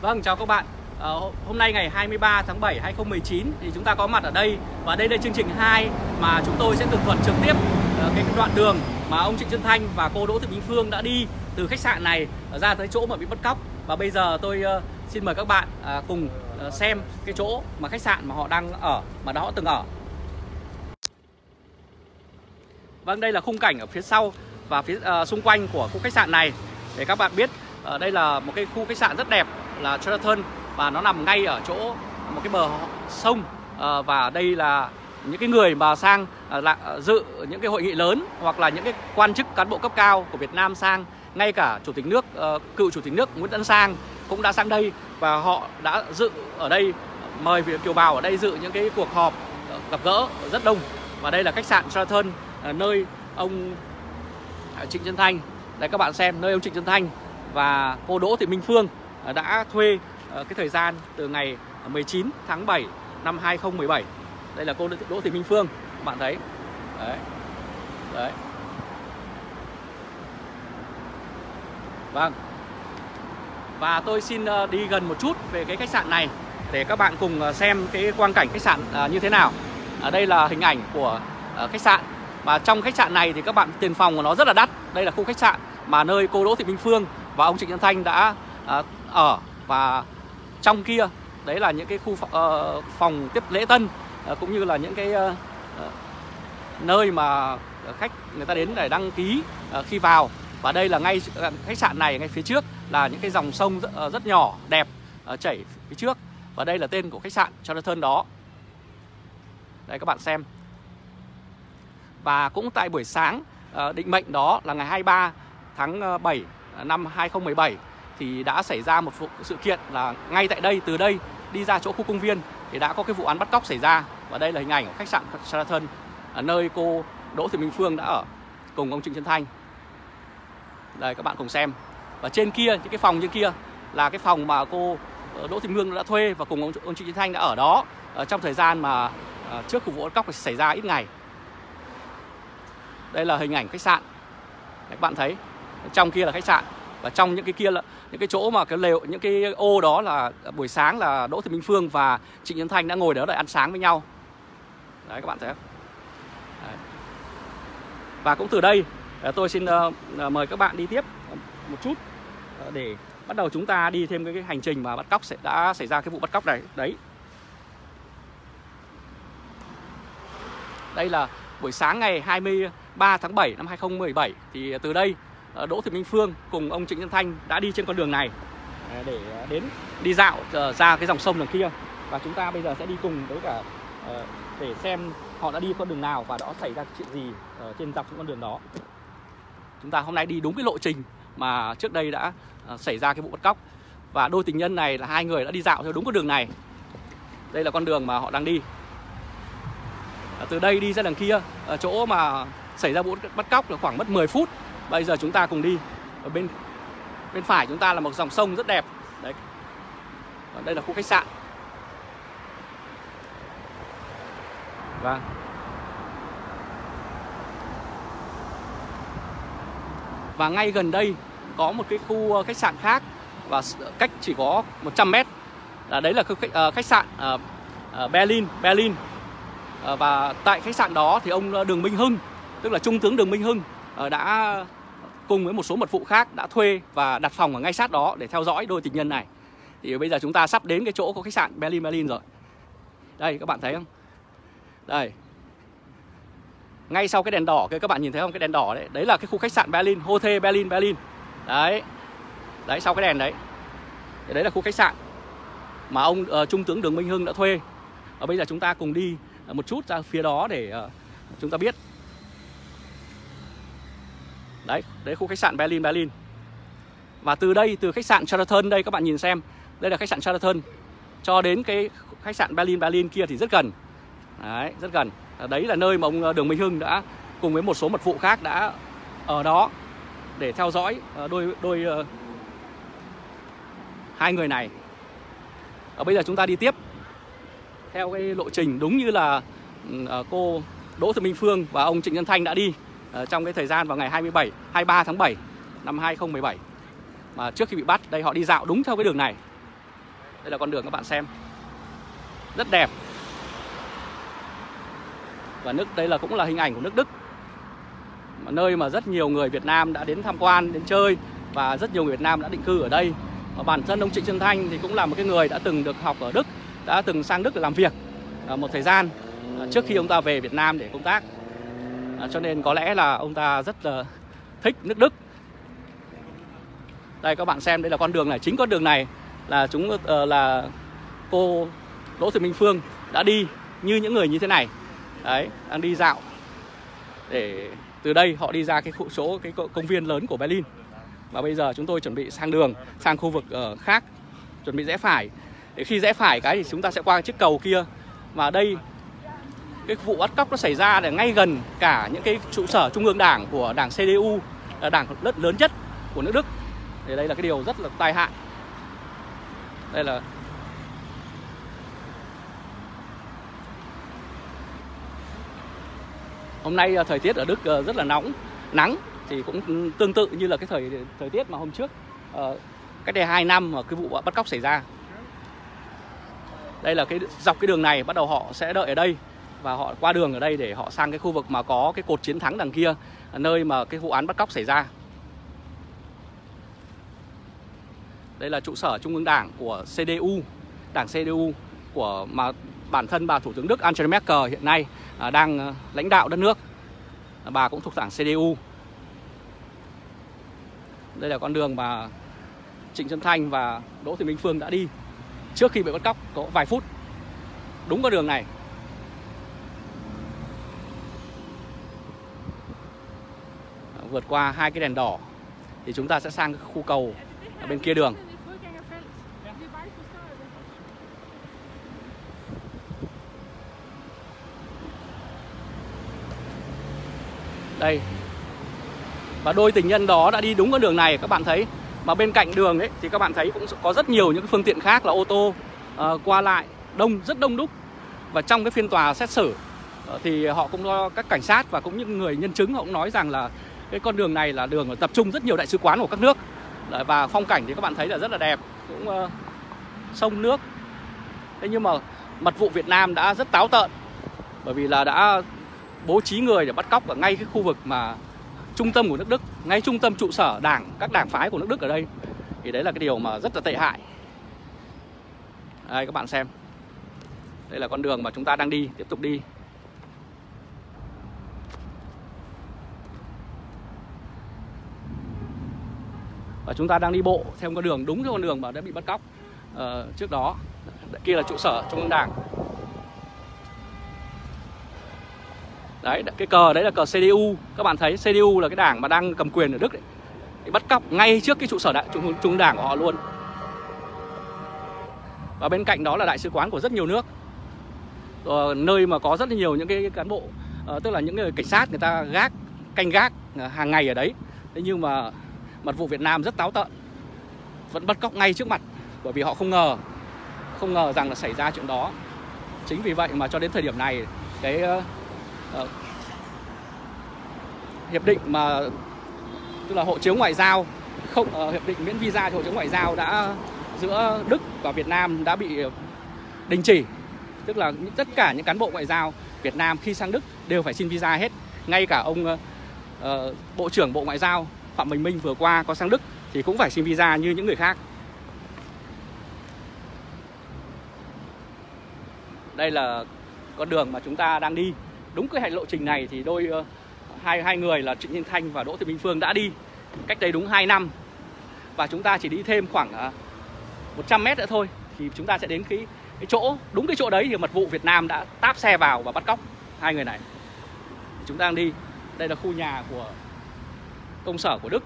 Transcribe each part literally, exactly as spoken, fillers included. Vâng, chào các bạn. À, hôm nay ngày hai mươi ba tháng bảy hai nghìn không trăm mười chín thì chúng ta có mặt ở đây, và đây là chương trình hai mà chúng tôi sẽ tường thuật trực tiếp uh, cái đoạn đường mà ông Trịnh Xuân Thanh và cô Đỗ Thị Bình Phương đã đi từ khách sạn này ra tới chỗ mà bị bắt cóc. Và bây giờ tôi uh, xin mời các bạn uh, cùng uh, xem cái chỗ mà khách sạn mà họ đang ở, mà đó họ từng ở. Vâng, đây là khung cảnh ở phía sau và phía uh, xung quanh của khu khách sạn này. Để các bạn biết, uh, đây là một cái khu khách sạn rất đẹp là Sheraton, và nó nằm ngay ở chỗ một cái bờ sông, à, và đây là những cái người mà sang à, là, dự những cái hội nghị lớn, hoặc là những cái quan chức cán bộ cấp cao của Việt Nam sang. Ngay cả chủ tịch nước, à, cựu chủ tịch nước Nguyễn Tấn Sang cũng đã sang đây, và họ đã dự ở đây, mời Việt kiều bào ở đây dự những cái cuộc họp gặp gỡ rất đông. Và đây là khách sạn Sheraton, à, nơi ông Trịnh Xuân Thanh, đây các bạn xem, nơi ông Trịnh Xuân Thanh và cô Đỗ Thị Minh Phương đã thuê cái thời gian từ ngày mười chín tháng bảy năm hai nghìn không trăm mười bảy. Đây là cô Đỗ Thị Minh Phương, các bạn thấy. Đấy. Đấy. Vâng. Và tôi xin đi gần một chút về cái khách sạn này để các bạn cùng xem cái quang cảnh khách sạn như thế nào. Ở đây là hình ảnh của khách sạn, và trong khách sạn này thì các bạn tiền phòng của nó rất là đắt. Đây là khu khách sạn mà nơi cô Đỗ Thị Minh Phương và ông Trịnh Xuân Thanh đã ở. Và trong kia đấy là những cái khu uh, phòng tiếp lễ tân, uh, cũng như là những cái uh, uh, nơi mà khách người ta đến để đăng ký uh, khi vào. Và đây là ngay uh, khách sạn này, ngay phía trước là những cái dòng sông rất, uh, rất nhỏ đẹp uh, chảy phía trước. Và đây là tên của khách sạn Jonathan đó. Đây các bạn xem. Và cũng tại buổi sáng uh, định mệnh đó là ngày hai mươi ba tháng bảy năm hai nghìn không trăm mười bảy thì đã xảy ra một sự kiện là ngay tại đây, từ đây đi ra chỗ khu công viên thì đã có cái vụ án bắt cóc xảy ra. Và đây là hình ảnh của khách sạn Sheraton, nơi cô Đỗ Thị Minh Phương đã ở cùng ông Trịnh Xuân Thanh. Đây các bạn cùng xem. Và trên kia, những cái phòng trên kia là cái phòng mà cô Đỗ Thị Minh Phương đã thuê và cùng ông Trịnh Xuân Thanh đã ở đó trong thời gian mà trước vụ bắt cóc xảy ra ít ngày. Đây là hình ảnh khách sạn. Đấy, các bạn thấy trong kia là khách sạn. Và trong những cái kia là những cái chỗ mà cái lều, những cái ô đó là buổi sáng là Đỗ Thị Minh Phương và Trịnh Xuân Thanh đã ngồi đó để ăn sáng với nhau. Đấy các bạn thấy không? Đấy. Và cũng từ đây tôi xin uh, mời các bạn đi tiếp một chút để bắt đầu chúng ta đi thêm cái, cái hành trình mà bắt cóc sẽ đã xảy ra cái vụ bắt cóc này. Đấy. Đây là buổi sáng ngày hai mươi ba tháng bảy năm hai nghìn không trăm mười bảy thì từ đây Đỗ Thị Minh Phương cùng ông Trịnh Xuân Thanh đã đi trên con đường này để đến đi dạo ra cái dòng sông đằng kia. Và chúng ta bây giờ sẽ đi cùng với cả để xem họ đã đi con đường nào và đã xảy ra chuyện gì trên dọc những con đường đó. Chúng ta hôm nay đi đúng cái lộ trình mà trước đây đã xảy ra cái vụ bắt cóc. Và đôi tình nhân này là hai người đã đi dạo theo đúng con đường này. Đây là con đường mà họ đang đi. Từ đây đi ra đằng kia, chỗ mà xảy ra vụ bắt cóc là khoảng mất mười phút. Bây giờ chúng ta cùng đi. Ở bên bên phải chúng ta là một dòng sông rất đẹp. Đấy. Và đây là khu khách sạn. Vâng. Và ngay gần đây có một cái khu khách sạn khác và cách chỉ có một trăm mét. Là đấy là khu khách, khách sạn Berlin, Berlin. Và tại khách sạn đó thì ông Đường Minh Hưng, tức là Trung tướng Đường Minh Hưng đã cùng với một số mật vụ khác đã thuê và đặt phòng ở ngay sát đó để theo dõi đôi tình nhân này. Thì bây giờ chúng ta sắp đến cái chỗ có khách sạn Berlin Berlin rồi. Đây các bạn thấy không? Đây. Ngay sau cái đèn đỏ kia các bạn nhìn thấy không? Cái đèn đỏ đấy, đấy là cái khu khách sạn Berlin, Hotel Berlin Berlin. Đấy. Đấy, sau cái đèn đấy. Thì đấy là khu khách sạn mà ông uh, Trung tướng Đường Minh Hưng đã thuê. Và bây giờ chúng ta cùng đi một chút ra phía đó để uh, chúng ta biết. Đấy, đấy khu khách sạn Berlin Berlin. Và từ đây, từ khách sạn Sheraton đây các bạn nhìn xem, đây là khách sạn Sheraton cho đến cái khách sạn Berlin Berlin kia thì rất gần. Đấy, rất gần. Đấy là nơi mà ông Đường Minh Hưng đã cùng với một số mật vụ khác đã ở đó để theo dõi đôi đôi uh, hai người này. Và bây giờ chúng ta đi tiếp theo cái lộ trình đúng như là uh, cô Đỗ Thị Minh Phương và ông Trịnh Xuân Thanh đã đi trong cái thời gian vào ngày hai mươi bảy, hai mươi ba tháng bảy năm hai nghìn không trăm mười bảy mà trước khi bị bắt. Đây họ đi dạo đúng theo cái đường này. Đây là con đường các bạn xem, rất đẹp. Và nước đây là cũng là hình ảnh của nước Đức, mà nơi mà rất nhiều người Việt Nam đã đến tham quan, đến chơi, và rất nhiều người Việt Nam đã định cư ở đây. Và bản thân ông Trịnh Xuân Thanh thì cũng là một cái người đã từng được học ở Đức, đã từng sang Đức để làm việc một thời gian trước khi ông ta về Việt Nam để công tác. Cho nên có lẽ là ông ta rất là thích nước Đức. Đây các bạn xem, đây là con đường này, chính con đường này là chúng là cô Đỗ Thị Minh Phương đã đi, như những người như thế này. Đấy, đang đi dạo để từ đây họ đi ra cái khu chỗ cái công viên lớn của Berlin. Và bây giờ chúng tôi chuẩn bị sang đường, sang khu vực uh, khác, chuẩn bị rẽ phải. Để khi rẽ phải cái thì chúng ta sẽ qua chiếc cầu kia. Và đây, cái vụ bắt cóc nó xảy ra là ngay gần cả những cái trụ sở trung ương đảng của đảng xê đê u, là đảng rất lớn nhất của nước Đức. Thì đây là cái điều rất là tai hại. Đây là hôm nay thời tiết ở Đức rất là nóng, nắng thì cũng tương tự như là cái thời thời tiết mà hôm trước, cách đây hai năm mà cái vụ bắt cóc xảy ra. Đây là cái dọc cái đường này bắt đầu họ sẽ đợi ở đây và họ qua đường ở đây để họ sang cái khu vực mà có cái cột chiến thắng đằng kia, nơi mà cái vụ án bắt cóc xảy ra. Đây là trụ sở trung ương đảng của xê đê u, đảng xê đê u của mà bản thân bà thủ tướng Đức Angela Merkel hiện nay đang lãnh đạo đất nước. Bà cũng thuộc đảng xê đê u. Đây là con đường mà Trịnh Xuân Thanh và Đỗ Thị Minh Phương đã đi trước khi bị bắt cóc có vài phút. Đúng con đường này. Vượt qua hai cái đèn đỏ thì chúng ta sẽ sang khu cầu ở bên kia đường. Đây. Và đôi tình nhân đó đã đi đúng con đường này các bạn thấy. Mà bên cạnh đường ấy thì các bạn thấy cũng có rất nhiều những phương tiện khác là ô tô uh, qua lại, đông, rất đông đúc. Và trong cái phiên tòa xét xử uh, thì họ cũng có các cảnh sát và cũng những người nhân chứng họ cũng nói rằng là cái con đường này là đường tập trung rất nhiều đại sứ quán của các nước. Và phong cảnh thì các bạn thấy là rất là đẹp, cũng uh, sông nước. Thế nhưng mà mật vụ Việt Nam đã rất táo tợn, bởi vì là đã bố trí người để bắt cóc ở ngay cái khu vực mà trung tâm của nước Đức, ngay trung tâm trụ sở đảng, các đảng phái của nước Đức ở đây. Thì đấy là cái điều mà rất là tệ hại. Đây các bạn xem. Đây là con đường mà chúng ta đang đi, tiếp tục đi. Và chúng ta đang đi bộ theo con đường, đúng cái con đường mà đã bị bắt cóc ờ, trước đó. Kia là trụ sở trung ương đảng. Đấy, cái cờ đấy là cờ xê đê u. Các bạn thấy xê đê u là cái đảng mà đang cầm quyền ở Đức đấy. Bắt cóc ngay trước cái trụ sở đại trung, trung đảng của họ luôn. Và bên cạnh đó là đại sứ quán của rất nhiều nước, ờ, nơi mà có rất là nhiều những cái cán bộ, ờ, tức là những người cảnh sát người ta gác, canh gác hàng ngày ở đấy. Thế nhưng mà mật vụ Việt Nam rất táo tợn, vẫn bắt cóc ngay trước mặt, bởi vì họ không ngờ, không ngờ rằng là xảy ra chuyện đó. Chính vì vậy mà cho đến thời điểm này, cái hiệp định mà tức là hộ chiếu ngoại giao không, hiệp định miễn visa cho hộ chiếu ngoại giao đã giữa Đức và Việt Nam đã bị đình chỉ, tức là tất cả những cán bộ ngoại giao Việt Nam khi sang Đức đều phải xin visa hết. Ngay cả ông uh, Bộ trưởng Bộ Ngoại giao Phạm Bình Minh vừa qua có sang Đức thì cũng phải xin visa như những người khác. Đây là con đường mà chúng ta đang đi. Đúng cái lộ trình này thì đôi uh, hai, hai người là Trịnh Xuân Thanh và Đỗ Thị Minh Phương đã đi cách đây đúng hai năm. Và chúng ta chỉ đi thêm khoảng uh, một trăm mét nữa thôi thì chúng ta sẽ đến cái, cái chỗ, đúng cái chỗ đấy thì mật vụ Việt Nam đã táp xe vào và bắt cóc hai người này. Chúng ta đang đi. Đây là khu nhà của công sở của Đức.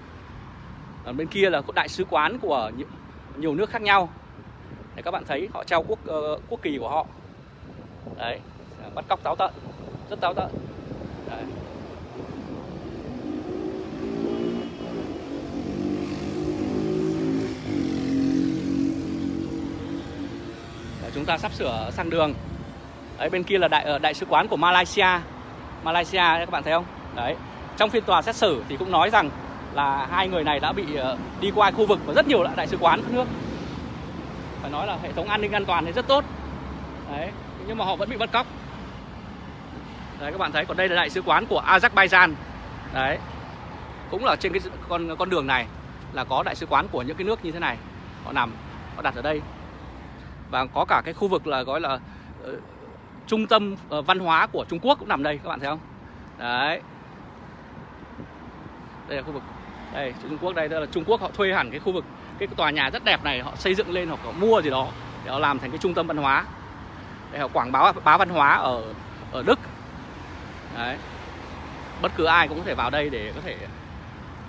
Ở bên kia là đại sứ quán của nhiều, nhiều nước khác nhau. Để các bạn thấy họ treo quốc, uh, quốc kỳ của họ. Đấy, bắt cóc táo tợn, rất táo tợn. Đấy. Đấy, chúng ta sắp sửa sang đường. Đấy, bên kia là đại đại sứ quán của Malaysia. Malaysia các bạn thấy không? Đấy. Trong phiên tòa xét xử thì cũng nói rằng là hai người này đã bị đi qua khu vực và rất nhiều đại sứ quán các nước. phải nói là hệ thống an ninh an toàn thì rất tốt. Đấy, nhưng mà họ vẫn bị bắt cóc. Đấy các bạn thấy, còn đây là đại sứ quán của Azerbaijan. Đấy. Cũng là trên cái con con đường này là có đại sứ quán của những cái nước như thế này. Họ nằm, họ đặt ở đây. Và có cả cái khu vực là gọi là uh, trung tâm uh, văn hóa của Trung Quốc cũng nằm đây, các bạn thấy không? Đấy. Đây là khu vực đây Trung Quốc, đây, đây là Trung Quốc, họ thuê hẳn cái khu vực, cái tòa nhà rất đẹp này, họ xây dựng lên, họ có mua gì đó để họ làm thành cái trung tâm văn hóa. Đây, họ quảng bá bá văn hóa ở ở Đức. Đấy. Bất cứ ai cũng có thể vào đây để có thể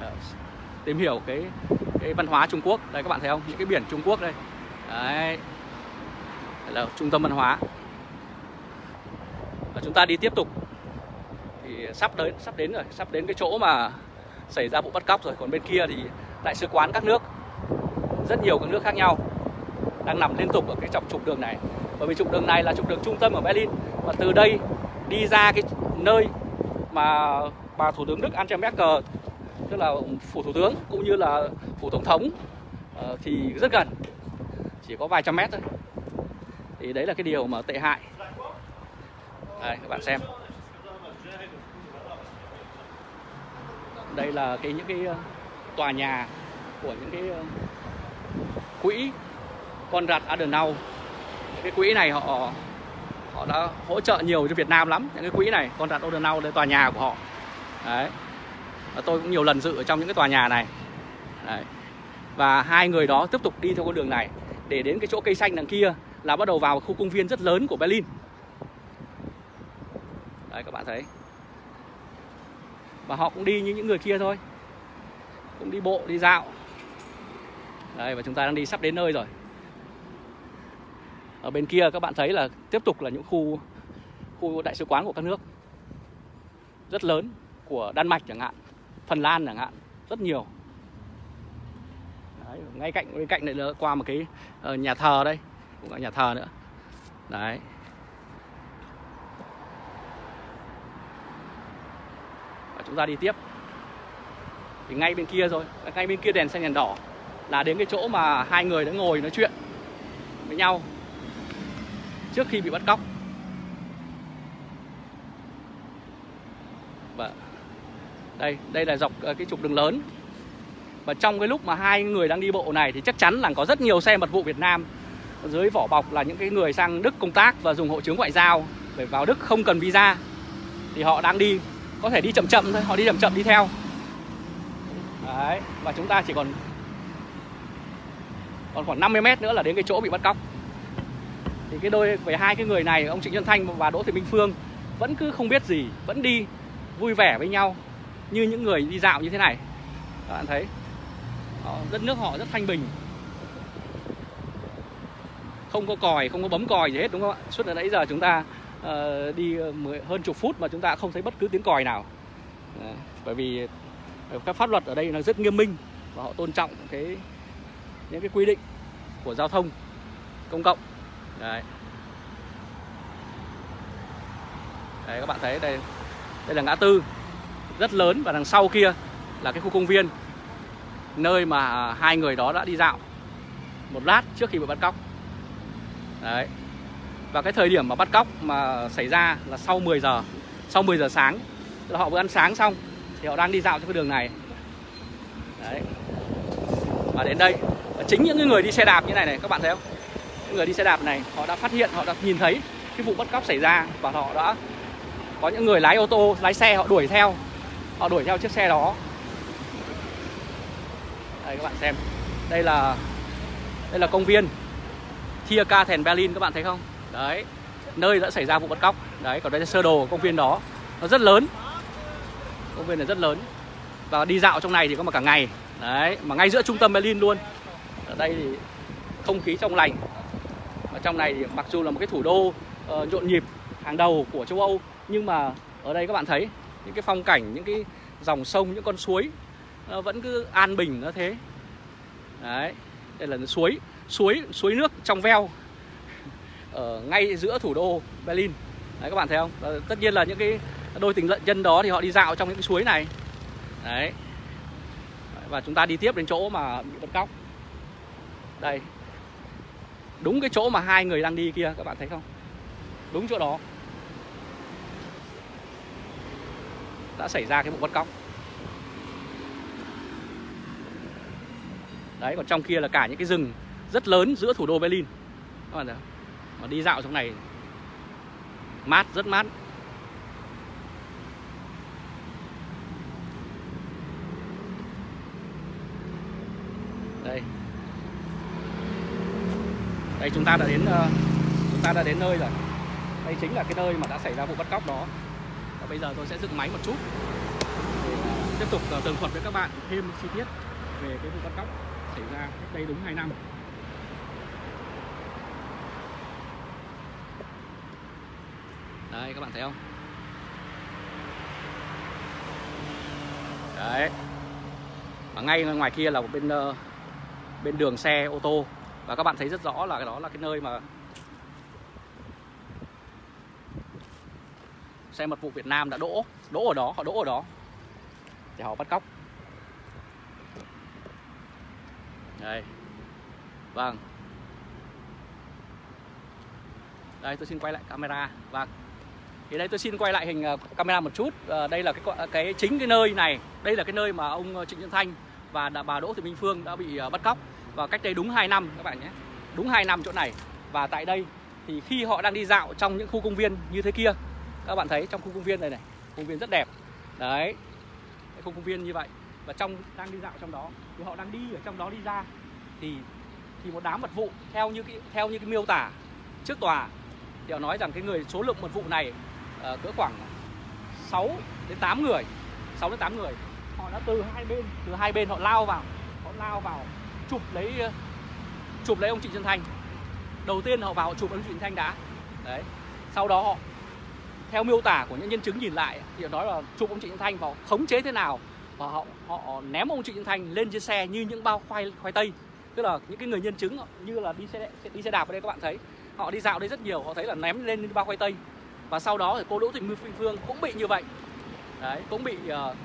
uh, tìm hiểu cái cái văn hóa Trung Quốc. Đây các bạn thấy không? Những cái biển Trung Quốc đây. Đấy. Đây là trung tâm văn hóa. Và chúng ta đi tiếp tục thì sắp đến sắp đến rồi, sắp đến cái chỗ mà xảy ra vụ bắt cóc rồi. Còn bên kia thì đại sứ quán các nước, rất nhiều các nước khác nhau đang nằm liên tục ở cái dọc trục đường này. Bởi vì trục đường này là trục đường trung tâm ở Berlin, và từ đây đi ra cái nơi mà bà thủ tướng Đức Angela Merkel, tức là phủ thủ tướng cũng như là phủ tổng thống, thì rất gần, chỉ có vài trăm mét thôi. Thì đấy là cái điều mà tệ hại. Đây các bạn xem, đây là cái những cái tòa nhà của những cái quỹ Konrad Adenau. Cái quỹ này họ họ đã hỗ trợ nhiều cho Việt Nam lắm. Những cái quỹ này Konrad Adenau, đây tòa nhà của họ. Đấy. Và tôi cũng nhiều lần dự ở trong những cái tòa nhà này. Đấy. Và hai người đó tiếp tục đi theo con đường này để đến cái chỗ cây xanh đằng kia là bắt đầu vào khu công viên rất lớn của Berlin. Đấy các bạn thấy. Và họ cũng đi như những người kia thôi, cũng đi bộ, đi dạo. Đấy, và chúng ta đang đi sắp đến nơi rồi. Ở bên kia các bạn thấy là tiếp tục là những khu khu đại sứ quán của các nước rất lớn, của Đan Mạch chẳng hạn, Phần Lan chẳng hạn, rất nhiều. Đấy, ngay cạnh bên cạnh này là qua một cái nhà thờ đây, cũng có nhà thờ nữa. Đấy. Và chúng ta đi tiếp. Thì ngay bên kia rồi, ngay bên kia đèn xanh đèn đỏ là đến cái chỗ mà hai người đã ngồi nói chuyện với nhau trước khi bị bắt cóc. Và đây, đây là dọc cái trục đường lớn. Và trong cái lúc mà hai người đang đi bộ này thì chắc chắn là có rất nhiều xe mật vụ Việt Nam dưới vỏ bọc là những cái người sang Đức công tác và dùng hộ chiếu ngoại giao để vào Đức không cần visa. Thì họ đang đi, có thể đi chậm chậm thôi, họ đi chậm chậm đi theo. Đấy, và chúng ta chỉ còn còn khoảng năm mươi mét nữa là đến cái chỗ bị bắt cóc. Thì cái đôi về hai cái người này, ông Trịnh Xuân Thanh và Đỗ Thị Minh Phương vẫn cứ không biết gì, vẫn đi vui vẻ với nhau như những người đi dạo như thế này. Các bạn thấy, họ, đất nước họ rất thanh bình, không có còi, không có bấm còi gì hết, đúng không ạ? Suốt từ nãy giờ chúng ta uh, đi hơn chục phút mà chúng ta không thấy bất cứ tiếng còi nào. Đấy, bởi vì các pháp luật ở đây nó rất nghiêm minh và họ tôn trọng cái những cái quy định của giao thông công cộng. Đấy. Đấy các bạn thấy đây, đây là ngã tư rất lớn, và đằng sau kia là cái khu công viên nơi mà hai người đó đã đi dạo một lát trước khi bị bắt cóc. Đấy. Và cái thời điểm mà bắt cóc mà xảy ra là sau mười giờ, sau mười giờ sáng, tức là họ vừa ăn sáng xong thì họ đang đi dạo trên cái đường này. Đấy. Và đến đây, và chính những người đi xe đạp như này này, các bạn thấy không? Những người đi xe đạp này, họ đã phát hiện, họ đã nhìn thấy cái vụ bắt cóc xảy ra, và họ đã có những người lái ô tô, lái xe họ đuổi theo, họ đuổi theo chiếc xe đó. Đây các bạn xem, đây là đây là công viên Tiergarten Berlin, các bạn thấy không? Đấy, nơi đã xảy ra vụ bắt cóc. Đấy, còn đây là sơ đồ của công viên đó, nó rất lớn, công viên này rất lớn, và đi dạo trong này thì có mà cả ngày. Đấy, mà ngay giữa trung tâm Berlin luôn. Ở đây thì không khí trong lành. Và trong này thì mặc dù là một cái thủ đô uh, nhộn nhịp hàng đầu của châu Âu, nhưng mà ở đây các bạn thấy những cái phong cảnh, những cái dòng sông, những con suối nó vẫn cứ an bình nó thế. Đấy, đây là suối, suối suối nước trong veo ở ngay giữa thủ đô Berlin. Đấy các bạn thấy không? Và tất nhiên là những cái đôi tình nhân đó thì họ đi dạo trong những cái suối này. Đấy. Và chúng ta đi tiếp đến chỗ mà bị bắt cóc. Đây, Đúng cái chỗ mà hai người đang đi kia, các bạn thấy không? Đúng chỗ đó đã xảy ra cái vụ bắt cóc. Đấy, còn trong kia là cả những cái rừng rất lớn giữa thủ đô Berlin. Các bạn thấy không? Mà đi dạo trong này mát, rất mát. Đây. Đây, chúng ta đã đến chúng ta đã đến nơi rồi. Đây chính là cái nơi mà đã xảy ra vụ bắt cóc đó. Và bây giờ tôi sẽ dựng máy một chút để tiếp tục tường thuật với các bạn thêm chi tiết về cái vụ bắt cóc xảy ra cách đây đúng hai năm. Đấy, các bạn thấy không? Đấy. Và ngay ngoài kia là bên bên đường xe ô tô, và các bạn thấy rất rõ là cái đó là cái nơi mà xe mật vụ Việt Nam đã đỗ, đỗ ở đó, họ đỗ ở đó để họ bắt cóc. Đây. Vâng. Đây, tôi xin quay lại camera. Vâng. Thì đây tôi xin quay lại hình camera một chút. À, đây là cái cái chính cái nơi này, đây là cái nơi mà ông Trịnh Xuân Thanh và bà Đỗ Thị Minh Phương đã bị bắt cóc, và cách đây đúng hai năm các bạn nhé. Đúng hai năm chỗ này. Và tại đây thì khi họ đang đi dạo trong những khu công viên như thế kia, các bạn thấy trong khu công viên này này, công viên rất đẹp. Đấy. Khu công viên như vậy, và trong đang đi dạo trong đó, thì họ đang đi ở trong đó đi ra thì thì một đám mật vụ theo như cái theo như cái miêu tả trước tòa thì họ nói rằng cái người số lượng mật vụ này uh, cỡ khoảng sáu đến tám người, sáu đến tám người. Họ đã từ hai bên, từ hai bên họ lao vào, họ lao vào chụp lấy chụp lấy ông Trịnh Xuân Thanh. Đầu tiên họ vào họ chụp ông Trịnh Xuân Thanh đã. Đấy. Sau đó họ, theo miêu tả của những nhân chứng nhìn lại thì họ nói là chụp ông Trịnh Xuân Thanh vào khống chế thế nào, và họ họ ném ông Trịnh Xuân Thanh lên trên xe như những bao khoai khoai tây. Tức là những cái người nhân chứng như là đi xe đi xe đạp ở đây các bạn thấy, họ đi dạo đây rất nhiều, họ thấy là ném lên bao khoai tây. Và sau đó thì cô Đỗ Thị Minh Phương cũng bị như vậy. Đấy, cũng bị uh,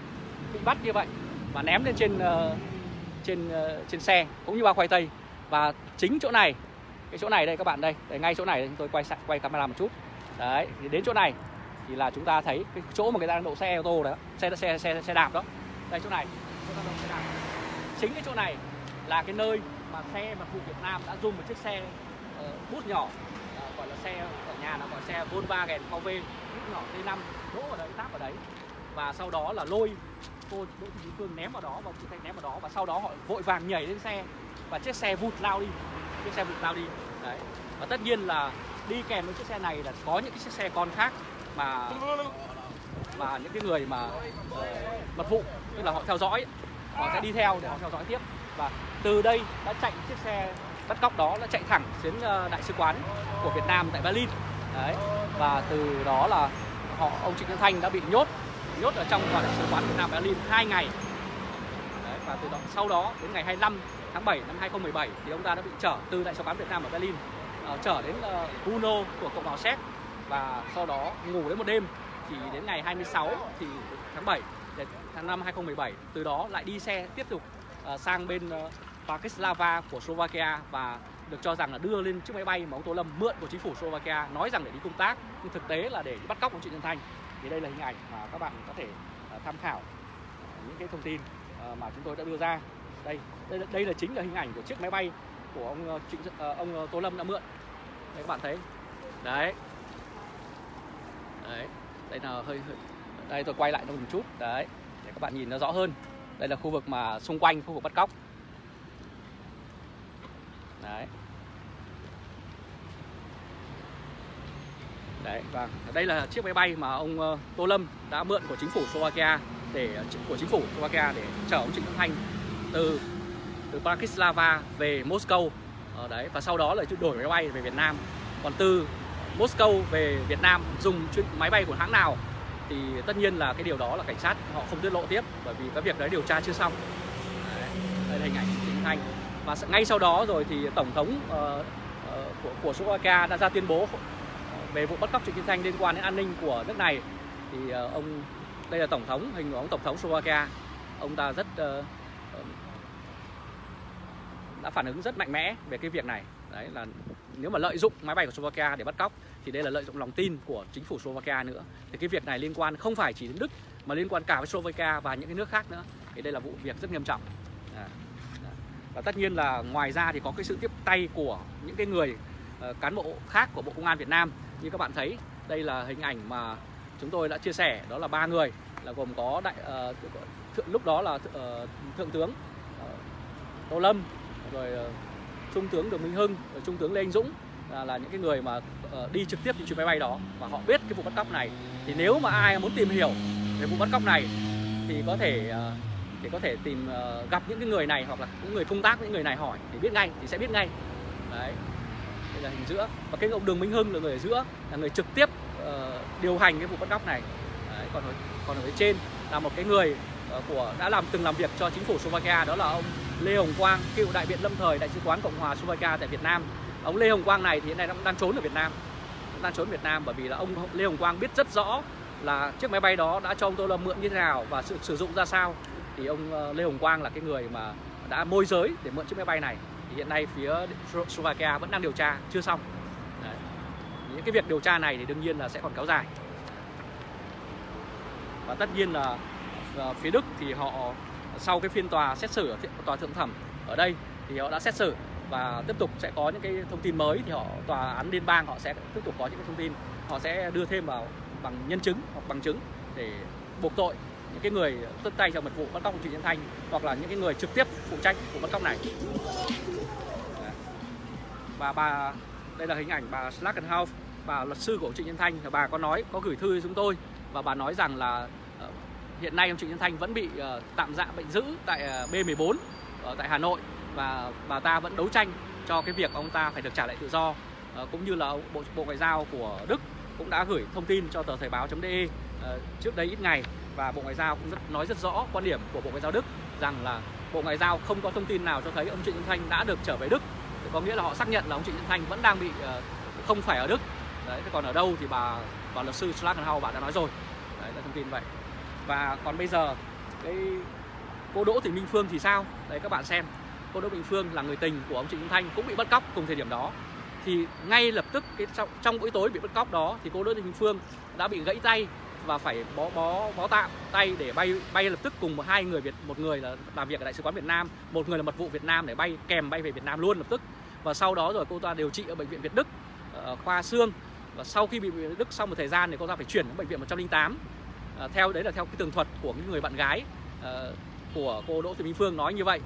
bị bắt như vậy và ném lên trên uh, trên uh, trên xe cũng như bao khoai tây. Và chính chỗ này, cái chỗ này đây các bạn đây, đây ngay chỗ này tôi quay quay camera một chút. Đấy, thì đến chỗ này thì là chúng ta thấy cái chỗ mà người ta đang đậu xe ô tô đó, xe xe xe xe đạp đó. Đây chỗ này, xe đạp. Chính cái chỗ này là cái nơi mà xe mật vụ Việt Nam đã dùng một chiếc xe uh, bút nhỏ, uh, gọi là xe ở nhà là gọi xe Volkswagen vê kép vê bút nhỏ tê năm, đỗ ở đấy, táp ở đấy. Và sau đó là lôi cô Đỗ Thị Bình Phương ném vào đó, và chị Thanh ném vào đó, và sau đó họ vội vàng nhảy lên xe và chiếc xe vụt lao đi, chiếc xe vụt lao đi. Đấy. Và tất nhiên là đi kèm với chiếc xe này là có những cái chiếc xe con khác mà mà những cái người mà uh, mật vụ, tức là họ theo dõi, họ sẽ đi theo để họ theo dõi tiếp. Và từ đây đã chạy chiếc xe bắt cóc đó, đã chạy thẳng đến đại sứ quán của Việt Nam tại Berlin. Đấy. Và từ đó là họ ông Trịnh Xuân Thanh đã bị nhốt nhốt ở trong đại sứ quán Việt Nam Berlin hai ngày. Đấy. Và từ đó, sau đó đến ngày hai mươi lăm tháng bảy năm hai nghìn không trăm mười bảy thì ông ta đã bị chở từ đại sứ quán Việt Nam ở Berlin uh, chở đến Brno uh, của Cộng hòa Séc, và sau đó ngủ đến một đêm. Thì đến ngày hai mươi sáu tháng bảy năm hai nghìn không trăm mười bảy, từ đó lại đi xe tiếp tục uh, sang bên uh, Bratislava của Slovakia, và được cho rằng là đưa lên chiếc máy bay mà ông Tô Lâm mượn của chính phủ Slovakia, nói rằng để đi công tác nhưng thực tế là để bắt cóc ông Trịnh Xuân Thanh. Thì đây là hình ảnh mà các bạn có thể uh, tham khảo uh, những cái thông tin uh, mà chúng tôi đã đưa ra. Đây, đây, đây là chính là hình ảnh của chiếc máy bay của ông uh, Trịnh uh, ông uh, Tô Lâm đã mượn. Đây các bạn thấy. Đấy. Đấy. Đây là hơi, hơi đây tôi quay lại nó một chút đấy để các bạn nhìn nó rõ hơn. Đây là khu vực mà xung quanh khu vực bắt cóc. Đấy. Đấy, vâng. Đây là chiếc máy bay mà ông uh, Tô Lâm đã mượn của chính phủ Slovakia để của chính phủ Slovakia để chở ông Trịnh Xuân Thanh từ từ Bratislava về Moscow. Ờ, đấy, và sau đó là đổi máy bay về Việt Nam. Còn từ Moscow về Việt Nam dùng chuyến máy bay của hãng nào thì tất nhiên là cái điều đó là cảnh sát họ không tiết lộ tiếp, bởi vì cái việc đấy điều tra chưa xong. Đấy, đây là hình ảnh Trịnh Xuân Thanh. Và ngay sau đó rồi thì tổng thống uh, uh, của của Slovakia đã ra tuyên bố về vụ bắt cóc Trịnh Xuân Thanh liên quan đến an ninh của nước này. Thì uh, ông đây là tổng thống, hình của ông tổng thống Slovakia. Ông ta rất uh, đã phản ứng rất mạnh mẽ về cái việc này. Đấy là nếu mà lợi dụng máy bay của Slovakia để bắt cóc thì đây là lợi dụng lòng tin của chính phủ Slovakia nữa. Thì cái việc này liên quan không phải chỉ đến Đức mà liên quan cả với Slovakia và những cái nước khác nữa. Thì đây là vụ việc rất nghiêm trọng. À, à. Và tất nhiên là ngoài ra thì có cái sự tiếp tay của những cái người uh, cán bộ khác của Bộ Công an Việt Nam. Như các bạn thấy, đây là hình ảnh mà chúng tôi đã chia sẻ, đó là ba người, là gồm có đại uh, thượng, lúc đó là uh, thượng tướng uh, Tô Lâm, rồi uh, trung tướng Đường Minh Hưng, rồi trung tướng Lê Anh Dũng là, là những cái người mà uh, đi trực tiếp trên chuyến máy bay đó, và họ biết cái vụ bắt cóc này. Thì nếu mà ai muốn tìm hiểu về vụ bắt cóc này thì có thể uh, thì có thể tìm uh, gặp những cái người này, hoặc là những người công tác những người này hỏi thì biết ngay, thì sẽ biết ngay. Đấy, đây là hình giữa, và cái ông Đường Minh Hưng là người ở giữa, là người trực tiếp uh, điều hành cái vụ bắt cóc này. Đấy, còn ở, còn ở phía trên là một cái người uh, của đã làm từng làm việc cho chính phủ Slovakia, đó là ông Lê Hồng Quang, cựu đại biện lâm thời đại sứ quán Cộng hòa Slovakia tại Việt Nam. Ông Lê Hồng Quang này thì hiện nay đang, đang trốn ở Việt Nam, đang trốn ở Việt Nam bởi vì là ông Lê Hồng Quang biết rất rõ là chiếc máy bay đó đã cho ông Tô Lâm mượn như thế nào và sự sử dụng ra sao. Thì ông Lê Hồng Quang là cái người mà đã môi giới để mượn chiếc máy bay này. Thì hiện nay phía Slovakia vẫn đang điều tra, chưa xong. Đấy. Những cái việc điều tra này thì đương nhiên là sẽ còn kéo dài. Và tất nhiên là phía Đức thì họ sau cái phiên tòa xét xử, tòa thượng thẩm ở đây thì họ đã xét xử và tiếp tục sẽ có những cái thông tin mới. Thì họ tòa án liên bang họ sẽ tiếp tục có những cái thông tin, họ sẽ đưa thêm vào bằng nhân chứng hoặc bằng chứng để buộc tội những cái người tiếp tay cho mật vụ bắt cóc của Trịnh Xuân Thanh, hoặc là những cái người trực tiếp phụ trách của bắt cóc này. Và bà, đây là hình ảnh bà Schlagenhauf, bà luật sư của Trịnh Xuân Thanh. Bà có nói, có gửi thư cho chúng tôi và bà nói rằng là hiện nay ông Trịnh Xuân Thanh vẫn bị tạm giam bệnh giữ tại B mười bốn ở tại Hà Nội, và bà ta vẫn đấu tranh cho cái việc ông ta phải được trả lại tự do, cũng như là Bộ, Bộ Ngoại giao của Đức cũng đã gửi thông tin cho tờ Thoibao chấm de trước đây ít ngày. Và Bộ Ngoại giao cũng rất, nói rất rõ quan điểm của Bộ Ngoại giao Đức rằng là Bộ Ngoại giao không có thông tin nào cho thấy ông Trịnh Xuân Thanh đã được trở về Đức. Thì có nghĩa là họ xác nhận là ông Trịnh Xuân Thanh vẫn đang bị không phải ở Đức. Đấy, còn ở đâu thì bà, bà luật sư Schlagenhauf bà đã nói rồi. Đấy là thông tin vậy. Và còn bây giờ cái cô Đỗ Thị Minh Phương thì sao? Đấy các bạn xem, cô Đỗ Thị Minh Phương là người tình của ông Trịnh Xuân Thanh cũng bị bắt cóc cùng thời điểm đó. Thì ngay lập tức cái, trong, trong buổi tối bị bắt cóc đó thì cô Đỗ Thị Minh Phương đã bị gãy tay và phải bó bó bó tạm tay để bay bay lập tức cùng một hai người Việt, một người là làm việc ở đại sứ quán Việt Nam, một người là mật vụ Việt Nam để bay kèm bay về Việt Nam luôn lập tức. Và sau đó rồi cô ta điều trị ở bệnh viện Việt Đức khoa xương, và sau khi bị Việt Đức xong một thời gian thì cô ta phải chuyển đến bệnh viện một không tám. À, theo đấy là theo cái tường thuật của những người bạn gái à, của cô Đỗ Thị Minh Phương nói như vậy.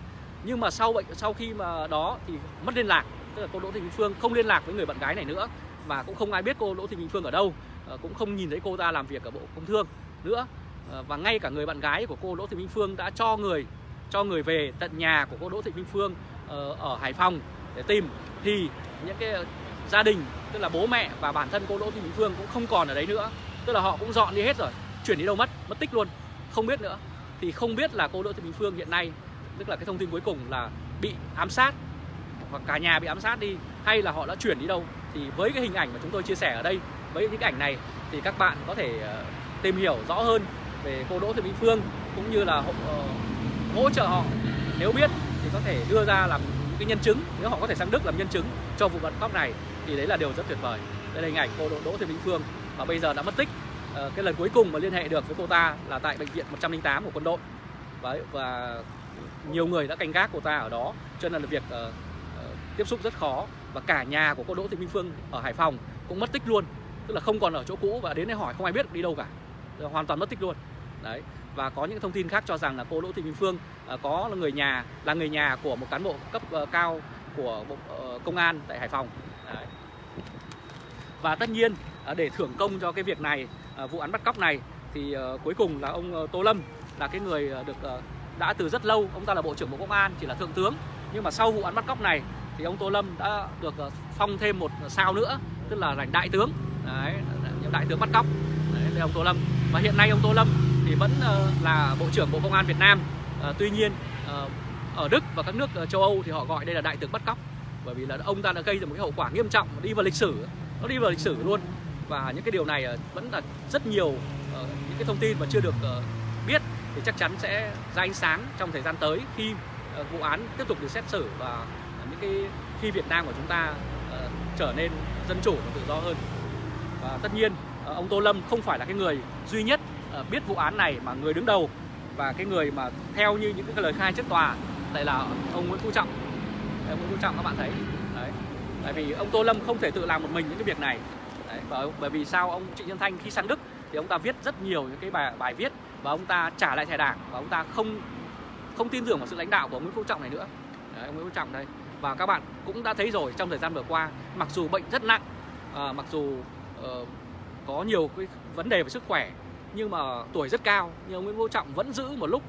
Nhưng mà sau bệnh sau khi mà đó thì mất liên lạc, tức là cô Đỗ Thị Minh Phương không liên lạc với người bạn gái này nữa, và cũng không ai biết cô Đỗ Thị Minh Phương ở đâu. Cũng không nhìn thấy cô ta làm việc ở Bộ Công Thương nữa, và ngay cả người bạn gái của cô Đỗ Thị Minh Phương đã cho người cho người về tận nhà của cô Đỗ Thị Minh Phương ở Hải Phòng để tìm, thì những cái gia đình, tức là bố mẹ và bản thân cô Đỗ Thị Minh Phương cũng không còn ở đấy nữa, tức là họ cũng dọn đi hết rồi, chuyển đi đâu mất, mất tích luôn, không biết nữa. Thì không biết là cô Đỗ Thị Minh Phương hiện nay, tức là cái thông tin cuối cùng là bị ám sát hoặc cả nhà bị ám sát đi, hay là họ đã chuyển đi đâu. Thì với cái hình ảnh mà chúng tôi chia sẻ ở đây, với những ảnh này thì các bạn có thể tìm hiểu rõ hơn về cô Đỗ Thị Minh Phương, cũng như là hỗ, hỗ trợ họ nếu biết thì có thể đưa ra làm cái nhân chứng, nếu họ có thể sang Đức làm nhân chứng cho vụ bắt cóc này thì đấy là điều rất tuyệt vời. Đây là hình ảnh cô Đỗ Thị Minh Phương và bây giờ đã mất tích. Cái lần cuối cùng mà liên hệ được với cô ta là tại bệnh viện một không tám của quân đội, và, và nhiều người đã canh gác cô ta ở đó, cho nên là việc uh, tiếp xúc rất khó. Và cả nhà của cô Đỗ Thị Minh Phương ở Hải Phòng cũng mất tích luôn, tức là không còn ở chỗ cũ, và đến đây hỏi không ai biết đi đâu cả, hoàn toàn mất tích luôn. Đấy, và có những thông tin khác cho rằng là cô Đỗ Thị Minh Phương uh, có là người nhà là người nhà của một cán bộ cấp uh, cao của Bộ uh, Công an tại Hải Phòng. Đấy. Và tất nhiên uh, để thưởng công cho cái việc này, uh, vụ án bắt cóc này, thì uh, cuối cùng là ông uh, Tô Lâm là cái người uh, được uh, đã từ rất lâu, ông ta là Bộ trưởng Bộ Công an, chỉ là thượng tướng, nhưng mà sau vụ án bắt cóc này thì ông Tô Lâm đã được uh, phong thêm một sao nữa, tức là thành đại tướng. Đấy, đại tướng bắt cóc. Đấy, đây là ông Tô Lâm. Và hiện nay ông Tô Lâm thì vẫn uh, là Bộ trưởng Bộ Công an Việt Nam. uh, Tuy nhiên uh, ở Đức và các nước uh, châu Âu thì họ gọi đây là đại tướng bắt cóc, bởi vì là ông ta đã gây ra một cái hậu quả nghiêm trọng, đi vào lịch sử, nó đi vào lịch sử luôn. Và những cái điều này uh, vẫn là rất nhiều uh, những cái thông tin mà chưa được uh, biết, thì chắc chắn sẽ ra ánh sáng trong thời gian tới khi uh, vụ án tiếp tục được xét xử, và những cái khi Việt Nam của chúng ta uh, trở nên dân chủ và tự do hơn. Và tất nhiên ông Tô Lâm không phải là cái người duy nhất biết vụ án này mà người đứng đầu và cái người mà theo như những cái lời khai trước tòa lại là ông Nguyễn Phú Trọng. Ông Nguyễn Phú Trọng các bạn thấy đấy. Tại vì ông Tô Lâm không thể tự làm một mình những cái việc này đấy. Và bởi vì sao ông Trịnh Xuân Thanh khi sang Đức thì ông ta viết rất nhiều những cái bài bài viết và ông ta trả lại thẻ đảng và ông ta không không tin tưởng vào sự lãnh đạo của Nguyễn Phú Trọng này nữa. Đấy, ông Nguyễn Phú Trọng đây. Và các bạn cũng đã thấy rồi, trong thời gian vừa qua, mặc dù bệnh rất nặng, à, mặc dù uh, có nhiều cái vấn đề về sức khỏe, nhưng mà tuổi rất cao, nhưng ông Nguyễn Phú Trọng vẫn giữ một lúc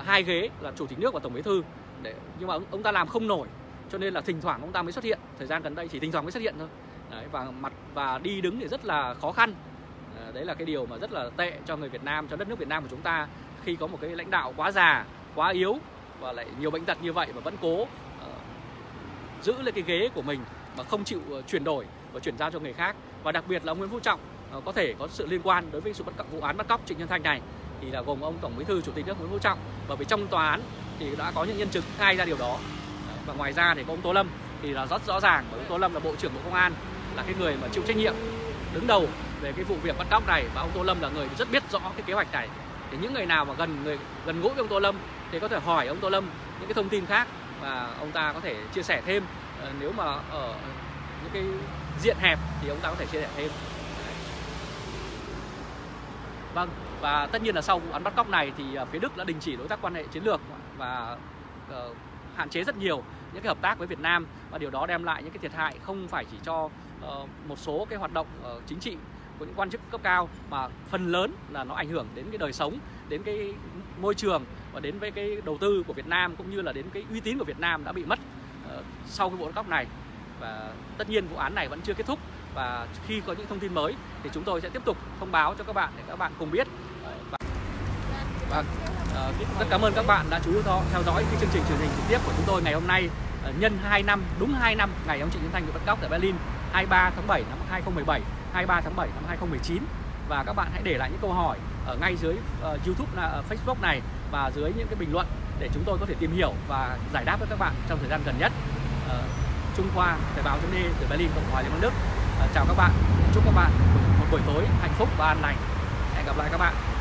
uh, hai ghế là Chủ tịch nước và Tổng Bí thư. Để, nhưng mà ông, ông ta làm không nổi, cho nên là thỉnh thoảng ông ta mới xuất hiện. Thời gian gần đây chỉ thỉnh thoảng mới xuất hiện thôi. Đấy, và mặt và đi đứng thì rất là khó khăn. À, đấy là cái điều mà rất là tệ cho người Việt Nam, cho đất nước Việt Nam của chúng ta, khi có một cái lãnh đạo quá già, quá yếu và lại nhiều bệnh tật như vậy mà vẫn cố giữ lên cái ghế của mình mà không chịu chuyển đổi và chuyển giao cho người khác. Và đặc biệt là ông Nguyễn Phú Trọng có thể có sự liên quan đối với sự bắt cóc, vụ án bắt cóc Trịnh Xuân Thanh này, thì là gồm ông Tổng Bí thư, Chủ tịch nước Nguyễn Phú Trọng, bởi vì trong tòa án thì đã có những nhân chứng khai ra điều đó. Và ngoài ra thì có ông Tô Lâm thì là rất rõ ràng, bởi ông Tô Lâm là Bộ trưởng Bộ Công an, là cái người mà chịu trách nhiệm đứng đầu về cái vụ việc bắt cóc này, và ông Tô Lâm là người rất biết rõ cái kế hoạch này. Thì những người nào mà gần người gần gũi với ông Tô Lâm thì có thể hỏi ông Tô Lâm những cái thông tin khác và ông ta có thể chia sẻ thêm. Nếu mà ở những cái diện hẹp thì ông ta có thể chia sẻ thêm. Vâng, và tất nhiên là sau vụ án bắt cóc này thì phía Đức đã đình chỉ đối tác quan hệ chiến lược và uh, hạn chế rất nhiều những cái hợp tác với Việt Nam, và điều đó đem lại những cái thiệt hại không phải chỉ cho uh, một số cái hoạt động uh, chính trị của những quan chức cấp cao, mà phần lớn là nó ảnh hưởng đến cái đời sống, đến cái môi trường và đến với cái đầu tư của Việt Nam, cũng như là đến cái uy tín của Việt Nam đã bị mất uh, sau cái vụ bắt cóc này. Và tất nhiên vụ án này vẫn chưa kết thúc, và khi có những thông tin mới thì chúng tôi sẽ tiếp tục thông báo cho các bạn để các bạn cùng biết. Và, và uh, rất cảm ơn các bạn đã chú ý theo dõi cái chương trình truyền hình trực tiếp của chúng tôi ngày hôm nay, uh, nhân hai năm, đúng hai năm ngày ông Trịnh Xuân Thanh bị bắt cóc tại Berlin, hai mươi ba tháng bảy năm hai nghìn không trăm mười bảy, hai mươi ba tháng bảy năm hai nghìn không trăm mười chín. Và các bạn hãy để lại những câu hỏi ở ngay dưới uh, YouTube, uh, Facebook này và dưới những cái bình luận để chúng tôi có thể tìm hiểu và giải đáp với các bạn trong thời gian gần nhất. uh, Trung Khoa, Thoibao chấm de từ Berlin, Cộng hòa Liên bang Đức. Uh, chào các bạn, chúc các bạn một buổi tối hạnh phúc và an lành. Hẹn gặp lại các bạn.